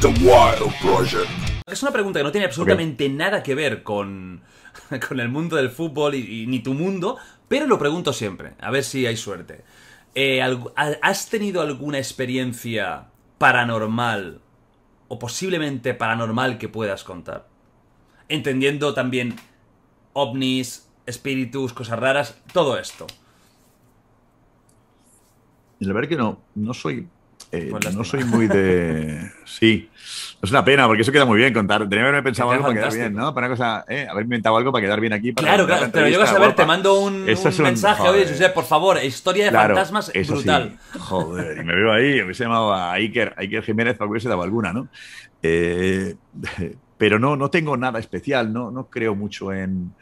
The Wild Project. Es una pregunta que no tiene absolutamente nada que ver con el mundo del fútbol y ni tu mundo, pero lo pregunto siempre, a ver si hay suerte. ¿Has tenido alguna experiencia paranormal o posiblemente paranormal que puedas contar? Entendiendo también ovnis, espíritus, cosas raras, todo esto. La verdad que no soy... no soy muy de... Sí, es una pena, porque eso queda muy bien contar. Tenía que haberme pensado algo fantástico para quedar bien, ¿no? Para una cosa, haber inventado algo para quedar bien aquí. Para claro, pero yo vas a ver, te mando un mensaje. Joder. Oye, Josep, por favor, historia de fantasmas brutal. Sí. Joder, y me veo ahí, hubiese llamado a Iker Jiménez para que hubiese dado alguna, ¿no? Pero no tengo nada especial, no creo mucho en...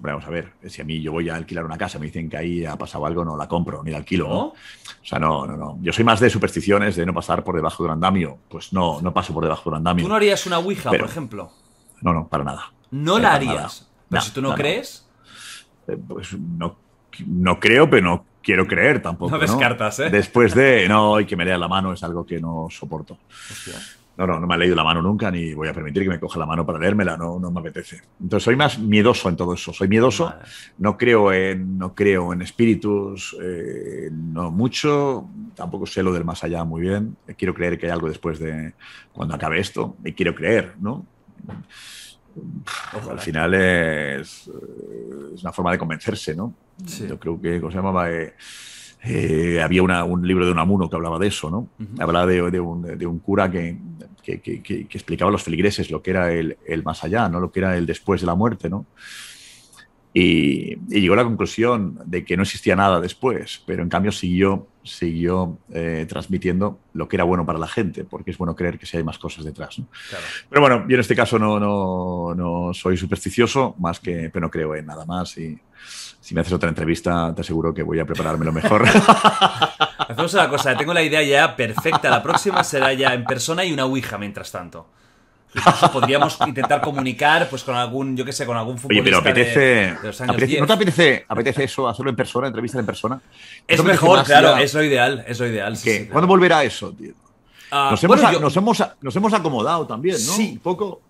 Bueno, vamos a ver, si a mí yo voy a alquilar una casa, me dicen que ahí ha pasado algo, no la compro, ni la alquilo, ¿no? O sea, no. Yo soy más de supersticiones, de no pasar por debajo de un andamio. Pues no paso por debajo de un andamio. ¿Tú no harías una Ouija, por ejemplo? No, para nada. ¿No la harías? Pero si tú no crees... Pues no creo, pero no quiero creer tampoco. No descartas, ¿eh? Después de... No, y que me lea la mano es algo que no soporto. Hostia. No me ha leído la mano nunca, ni voy a permitir que me coja la mano para leérmela, no me apetece. Entonces soy más miedoso en todo eso, soy miedoso, vale. No creo en espíritus, no mucho, tampoco sé lo del más allá muy bien, quiero creer que hay algo después de cuando acabe esto, y quiero creer, ¿no? Ojalá. Al final es una forma de convencerse, ¿no? Sí. Yo creo que, ¿cómo se llamaba? Había un libro de Unamuno que hablaba de eso, ¿no? Hablaba de un cura que explicaba a los feligreses lo que era el más allá, ¿no? Lo que era el después de la muerte, ¿no? Y llegó a la conclusión de que no existía nada después, pero en cambio siguió transmitiendo lo que era bueno para la gente, porque es bueno creer que sí hay más cosas detrás, ¿no? Claro. Pero bueno, yo en este caso no soy supersticioso, más que, pero no creo en nada más. Y si me haces otra entrevista, te aseguro que voy a prepararme lo mejor. Hacemos una cosa, tengo la idea ya perfecta. La próxima será ya en persona y una Ouija mientras tanto. Incluso podríamos intentar comunicar pues con algún, yo qué sé, con algún futbolista. Oye, pero apetece, de los años 10. ¿No te apetece eso, hacerlo en persona, entrevistas en persona? Es mejor, claro, ya... es lo ideal. Sí, sí, claro. ¿Cuándo volverá eso, tío? Nos hemos acomodado también, ¿no? Sí. Un poco...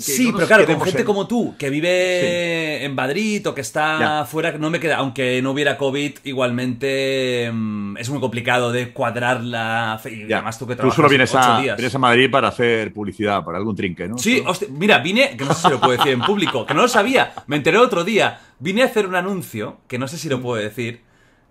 Sí, pero claro, con gente como tú, que vive en Madrid o que está fuera, no me queda, aunque no hubiera COVID, igualmente es muy complicado de cuadrar la... Además tú que trabajas 8 días. Vienes a Madrid para hacer publicidad, para algún trinque, ¿no? Sí, hostia, mira, vine, que no sé si lo puedo decir en público, que no lo sabía, me enteré otro día, vine a hacer un anuncio, que no sé si lo puedo decir,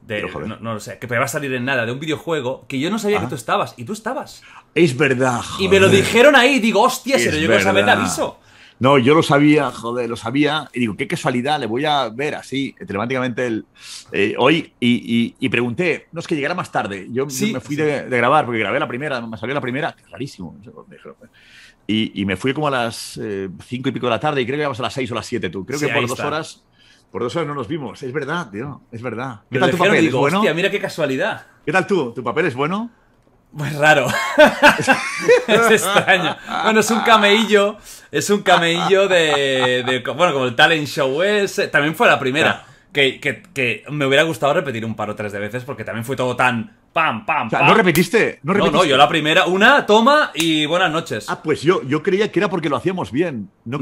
no lo sé, que me va a salir en nada, de un videojuego que yo no sabía que tú estabas, y tú estabas. Es verdad, joder. Y me lo dijeron ahí, digo, hostia, se lo llego a saber, te aviso. No, yo lo sabía, joder, lo sabía, y digo, qué casualidad, le voy a ver así, telemáticamente hoy, y pregunté, no, es que llegara más tarde, yo me fui de grabar, porque grabé la primera, me salió la primera, que es rarísimo, y me fui como a las 5 y pico de la tarde, y creo que íbamos a las 6 o las 7, tú, creo que por 2 horas... Por 2 horas no nos vimos. Es verdad, tío. Es verdad. ¿Qué tal tu papel? Digo, ¿es bueno? Hostia, mira qué casualidad. ¿Qué tal tú? ¿Tu papel es bueno? Pues raro. Es extraño. Bueno, es un cameillo. Es un cameillo de bueno, como el talent show ese. También fue la primera. Claro. Que me hubiera gustado repetir un par o tres de veces porque también fue todo tan... ¡Pam, pam, pam! O sea, ¿no repetiste? No, yo la primera, una, toma y buenas noches. Ah, pues yo creía que era porque lo hacíamos bien. No,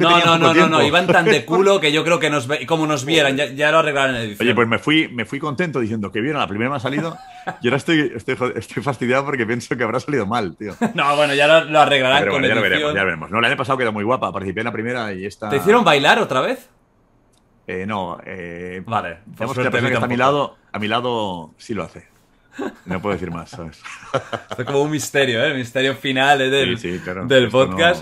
iban tan de culo que yo creo que como nos vieran, ya lo arreglaron en el edificio. Oye, pues me fui contento diciendo que vieron, la primera me ha salido y ahora estoy fastidiado porque pienso que habrá salido mal, tío. No, bueno, ya lo arreglarán. Pero bueno, con el edificio. Ya veremos. No, el año pasado quedó muy guapa, participé en la primera y esta... ¿Te hicieron bailar otra vez? No, vale. Vamos, la persona que está a mi lado sí lo hace. No puedo decir más, ¿sabes? Es como un misterio, ¿eh? El misterio final del podcast.